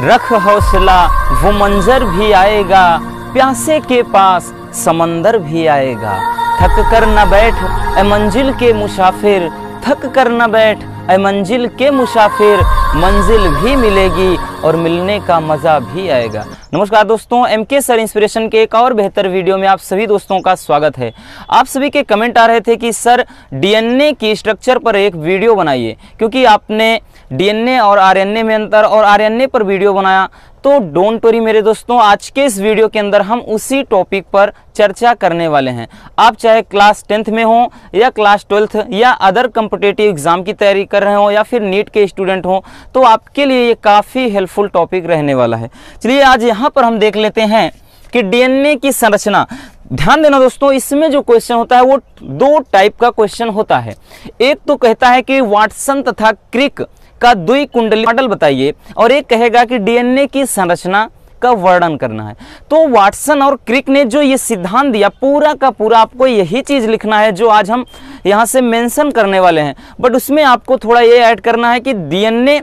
रख हौसला, वो मंजर भी आएगा, प्यासे के पास समंदर भी आएगा। थक कर न बैठ ए मंजिल के मुसाफिर, थक कर न बैठ ए मंजिल के मुसाफिर, मंजिल भी मिलेगी और मिलने का मज़ा भी आएगा। नमस्कार दोस्तों, एमके सर इंस्पिरेशन के एक और बेहतर वीडियो में आप सभी दोस्तों का स्वागत है। आप सभी के कमेंट आ रहे थे कि सर डीएनए की स्ट्रक्चर पर एक वीडियो बनाइए, क्योंकि आपने डीएनए और आरएनए में अंतर और आरएनए पर वीडियो बनाया। तो डोंट वरी मेरे दोस्तों, आज के इस वीडियो के अंदर हम उसी टॉपिक पर चर्चा करने वाले हैं। आप चाहे क्लास 10th में हो या क्लास 12th या अदर कॉम्पिटिटिव एग्जाम की तैयारी कर रहे हो या फिर नीट के स्टूडेंट हो, तो आपके लिए ये काफ़ी हेल्पफुल टॉपिक रहने वाला है। चलिए आज यहाँ पर हम देख लेते हैं कि डीएनए की संरचना। ध्यान देना दोस्तों, इसमें जो क्वेश्चन होता है वो दो टाइप का क्वेश्चन होता है। एक तो कहता है कि वाटसन तथा क्रिक का द्वि कुंडली मॉडल बताइए, और एक कहेगा कि डीएनए की संरचना का वर्णन करना है। तो वाटसन और क्रिक ने जो ये सिद्धांत दिया, पूरा का पूरा आपको यही चीज लिखना है जो आज हम यहाँ से मेंशन करने वाले हैं। बट उसमें आपको थोड़ा ये ऐड करना है कि डीएनए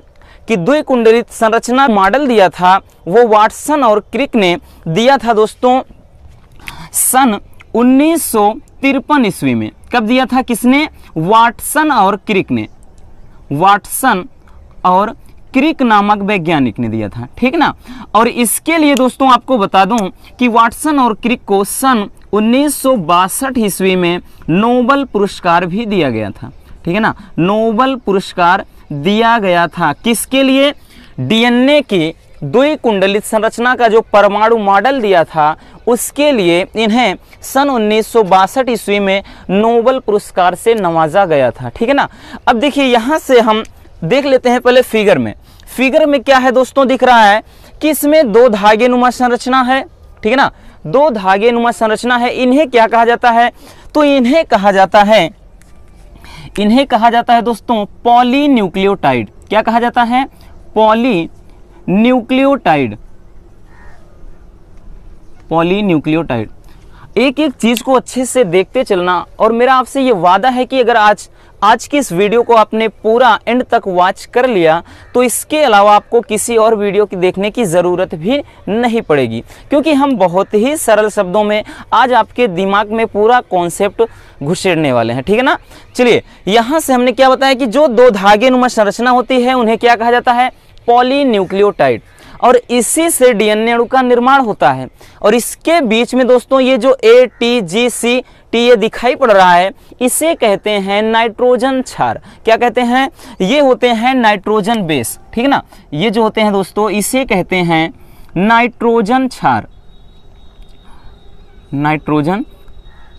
की द्वि कुंडली संरचना मॉडल दिया था वो वाटसन और क्रिक ने दिया था दोस्तों सन 1953 ईस्वी में। कब दिया था, किसने? वाटसन और क्रिक ने, वाटसन और क्रिक नामक वैज्ञानिक ने दिया था, ठीक ना। और इसके लिए दोस्तों आपको बता दूं कि वाटसन और क्रिक को सन 1962 ईस्वी में नोबेल पुरस्कार भी दिया गया था, ठीक है ना। नोबेल पुरस्कार दिया गया था किसके लिए? डीएनए की द्वि कुंडली संरचना का जो परमाणु मॉडल दिया था उसके लिए इन्हें सन 1962 ईस्वी में नोबेल पुरस्कार से नवाजा गया था, ठीक है ना। अब देखिए यहाँ से हम देख लेते हैं पहले फिगर में। फिगर में क्या है दोस्तों, दिख रहा है कि इसमें दो धागे नुमा संरचना है, ठीक है ना। दो धागे नुमा संरचना है, इन्हें क्या कहा जाता है? तो इन्हें कहा जाता है दोस्तों पॉलीन्यूक्लियोटाइड। क्या कहा जाता है? Polynucleotide, polynucleotide. एक एक चीज़ को अच्छे से देखते चलना, और मेरा आपसे ये वादा है कि अगर आज की इस वीडियो को आपने पूरा एंड तक वॉच कर लिया तो इसके अलावा आपको किसी और वीडियो की देखने की ज़रूरत भी नहीं पड़ेगी, क्योंकि हम बहुत ही सरल शब्दों में आज आपके दिमाग में पूरा कॉन्सेप्ट घुसेड़ने वाले हैं, ठीक है ना। चलिए यहाँ से हमने क्या बताया कि जो दो धागे नुमा संरचना होती है उन्हें क्या कहा जाता है? पॉलीन्यूक्लियोटाइड। और इसी से डीएनए अणु का निर्माण होता है। और इसके बीच में दोस्तों ये जो A T G C T ये दिखाई पड़ रहा है, इसे कहते हैं नाइट्रोजन क्षार। क्या कहते हैं? ये होते हैं नाइट्रोजन बेस, ठीक है ना। ये जो होते हैं दोस्तों इसे कहते हैं नाइट्रोजन क्षार, नाइट्रोजन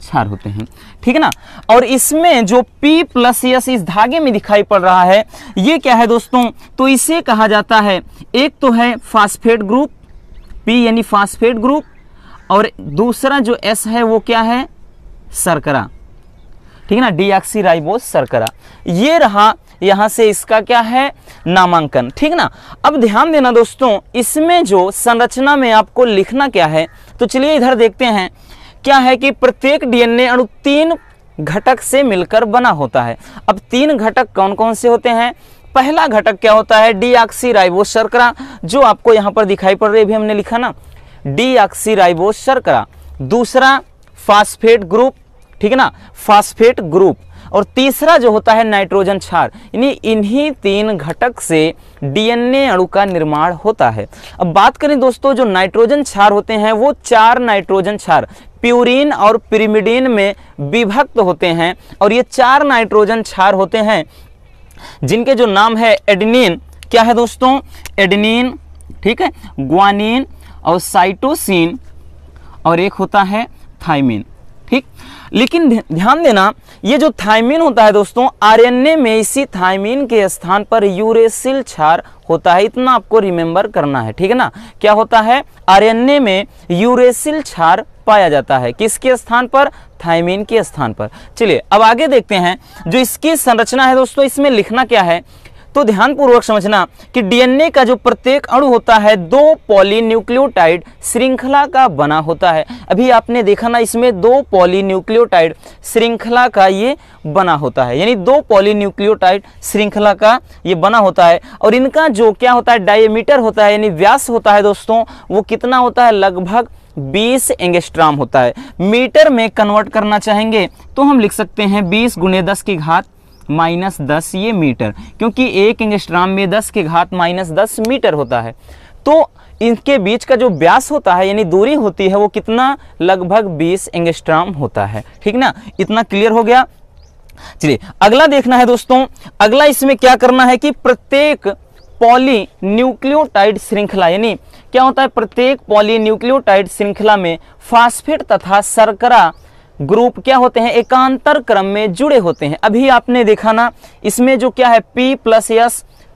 क्षार होते हैं, ठीक है ना। और इसमें जो P प्लस एस इस धागे में दिखाई पड़ रहा है ये क्या है दोस्तों? तो इसे कहा जाता है, एक तो है फास्फेट ग्रुप P यानी फास्फेट ग्रुप, और दूसरा जो S है वो क्या है? सरकरा, ठीक है ना, डीऑक्सीराइबोस सरकरा। ये रहा यहाँ से इसका क्या है? नामांकन, ठीक ना। अब ध्यान देना दोस्तों, इसमें जो संरचना में आपको लिखना क्या है, तो चलिए इधर देखते हैं। क्या है कि प्रत्येक डीएनए अणु 3 घटक से मिलकर बना होता है। अब 3 घटक कौन कौन से होते हैं? पहला घटक क्या होता है? डीऑक्सीराइबोस शर्करा, जो आपको यहाँ पर दिखाई पड़ रही है, भी हमने लिखा ना, डीऑक्सीराइबोस शर्करा। दूसरा फास्फेट ग्रुप, ठीक है ना, फास्फेट ग्रुप। और तीसरा जो होता है नाइट्रोजन क्षार। यानी इन्हीं 3 घटक से डीएनए अणु का निर्माण होता है। अब बात करें दोस्तों, जो नाइट्रोजन क्षार होते हैं वो 4 नाइट्रोजन क्षार प्यूरिन और पिरिमिडीन में विभक्त होते हैं, और ये 4 नाइट्रोजन क्षार होते हैं जिनके जो नाम है एडेनिन, क्या है दोस्तों? एडेनिन, ठीक है, गुआनिन और साइटोसिन, और एक होता है थाइमिन, ठीक। लेकिन ध्यान देना, ये जो थाइमिन होता है दोस्तों आरएनए में, इसी थाइमिन के स्थान पर यूरेसिल क्षार होता है। इतना आपको रिमेंबर करना है, ठीक है ना। क्या होता है? आरएनए में यूरेसिल क्षार पाया जाता है, किसके स्थान पर? थाइमिन के स्थान पर। चलिए अब आगे देखते हैं जो इसकी संरचना है दोस्तों, इसमें लिखना क्या है? तो ध्यानपूर्वक समझना कि डीएनए का जो प्रत्येक अणु होता है दो पॉलीन्यूक्लियोटाइड श्रृंखला का बना होता है। अभी आपने देखा ना, इसमें दो पॉलीन्यूक्लियोटाइड श्रृंखला का ये बना होता है, यानी दो पॉलीन्यूक्लियोटाइड श्रृंखला का ये बना होता है। और इनका जो क्या होता है, डायमीटर होता है, यानी व्यास होता है दोस्तों, वो कितना होता है, लगभग 20 एंगस्ट्राम होता है। मीटर में कन्वर्ट करना चाहेंगे तो हम लिख सकते हैं 20 × 10⁻¹⁻, ये मीटर, क्योंकि 1 एंगस्ट्राम में 10⁻¹⁻ मीटर होता है। तो इनके बीच का जो व्यास होता है यानी दूरी होती है वो कितना, लगभग 20 एंगस्ट्राम होता है। ठीक ना, इतना क्लियर हो गया। चलिए अगला देखना है दोस्तों, अगला इसमें क्या करना है कि प्रत्येक पॉलीन्यूक्लियोटाइड श्रृंखला, यानी क्या होता है, प्रत्येक पॉलीन्यूक्लियोटाइड श्रृंखला में फास्फेट तथा शर्करा ग्रुप क्या होते हैं, एकांतर क्रम में जुड़े होते हैं। अभी आपने देखा ना, इसमें जो क्या है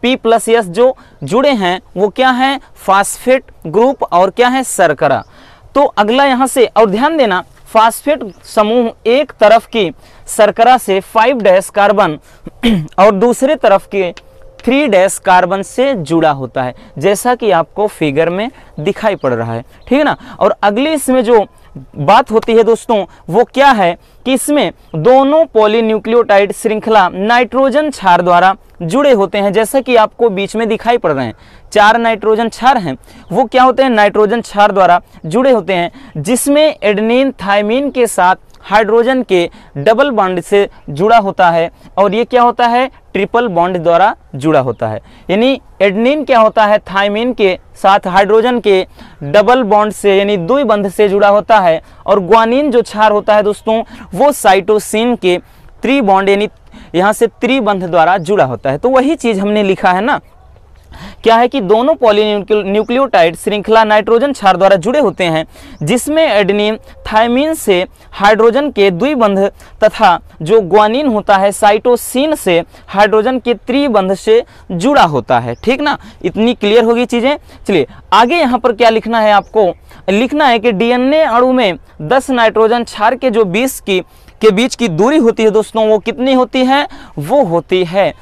P+S जो जुड़े हैं वो क्या है, फास्फेट ग्रुप और क्या है, शर्करा। तो अगला यहाँ से, और ध्यान देना, फास्फेट समूह एक तरफ की शर्करा से 5- कार्बन और दूसरे तरफ के 3- कार्बन से जुड़ा होता है, जैसा कि आपको फिगर में दिखाई पड़ रहा है। ठीक है ना। और अगली इसमें जो बात होती है दोस्तों वो क्या है कि इसमें दोनों पॉलीन्यूक्लियोटाइड श्रृंखला नाइट्रोजन क्षार द्वारा जुड़े होते हैं, जैसा कि आपको बीच में दिखाई पड़ रहे हैं, 4 नाइट्रोजन क्षार हैं, वो क्या होते हैं, नाइट्रोजन क्षार द्वारा जुड़े होते हैं, जिसमें एडेनिन थायमीन के साथ हाइड्रोजन के डबल बॉन्ड से जुड़ा होता है, और ये क्या होता है, ट्रिपल बॉन्ड द्वारा जुड़ा होता है। यानी एडेनिन क्या होता है, थायमीन के साथ हाइड्रोजन के डबल बॉन्ड से यानी द्विबंध से जुड़ा होता है, और ग्वानीन जो क्षार होता है दोस्तों वो साइटोसिन के त्रिबॉन्ड यानी यहाँ से त्रिबंध द्वारा जुड़ा होता है। तो वही चीज़ हमने लिखा है ना, क्या है कि दोनों पॉलीन्यूक्लियोटाइड श्रृंखला नाइट्रोजन क्षार द्वारा जुड़े होते हैं, जिसमें एडेनिन थायमीन से हाइड्रोजन के द्विबंध तथा जो ग्वानीन होता है साइटोसिन से हाइड्रोजन के त्रिबंध से जुड़ा होता है। ठीक ना, इतनी क्लियर होगी चीज़ें। चलिए आगे यहाँ पर क्या लिखना है, आपको लिखना है कि डीएनए अणु में 10 नाइट्रोजन क्षार के जो 20 के बीच की दूरी होती है दोस्तों वो कितनी होती है, वो होती है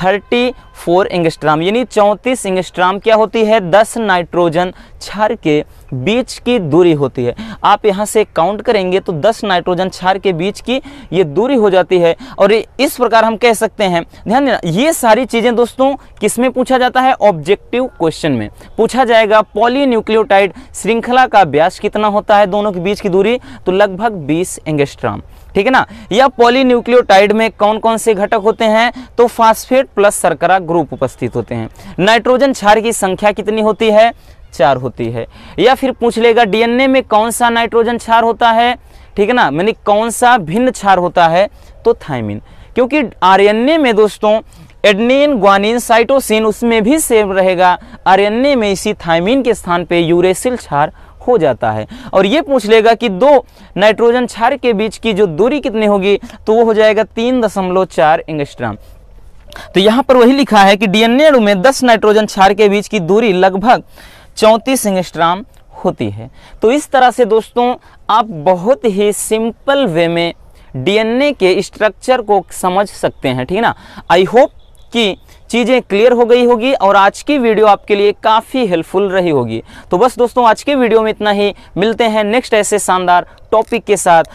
34 एंगस्ट्राम, यानी 34 एंगस्ट्राम क्या होती है, 10 नाइट्रोजन क्षार के बीच की दूरी होती है। आप यहाँ से काउंट करेंगे तो 10 नाइट्रोजन क्षार के बीच की ये दूरी हो जाती है। और इस प्रकार हम कह सकते हैं, ध्यान देना, ये सारी चीज़ें दोस्तों किस में पूछा जाता है, ऑब्जेक्टिव क्वेश्चन में पूछा जाएगा। पॉलीन्यूक्लियोटाइड श्रृंखला का व्यास कितना होता है, दोनों के बीच की दूरी, तो लगभग 20 एंगस्ट्राम। ठीक है ना। या पॉलीन्यूक्लियोटाइड में कौन कौन से घटक होते हैं, तो फास्फेट प्लस शर्करा ग्रुप उपस्थित होते हैं। नाइट्रोजन क्षार की संख्या कितनी होती है, 4 होती है। या फिर पूछ लेगा डीएनए में कौन सा नाइट्रोजन क्षार होता है, ठीक है ना, यानी कौन सा भिन्न क्षार होता है, तो थायमीन, क्योंकि आरएनए में दोस्तों एडेनिन, ग्वानिन, साइटोसिन उसमें भी सेम रहेगा। आरएनए में इसी थायमीन के स्थान पे यूरेसिल क्षार हो जाता है। और ये पूछ लेगा कि 2 नाइट्रोजन क्षार के बीच की जो दूरी कितनी होगी, तो वो हो जाएगा 3.4 एंगस्ट्राम। तो यहाँ पर वही लिखा है कि डीएनए अणु में 10 नाइट्रोजन क्षार के बीच की दूरी लगभग 34 एंगस्ट्राम होती है। तो इस तरह से दोस्तों आप बहुत ही सिंपल वे में डीएनए के स्ट्रक्चर को समझ सकते हैं। ठीक है ना। आई होप कि चीज़ें क्लियर हो गई होगी और आज की वीडियो आपके लिए काफ़ी हेल्पफुल रही होगी। तो बस दोस्तों आज के वीडियो में इतना ही, मिलते हैं नेक्स्ट ऐसे शानदार टॉपिक के साथ।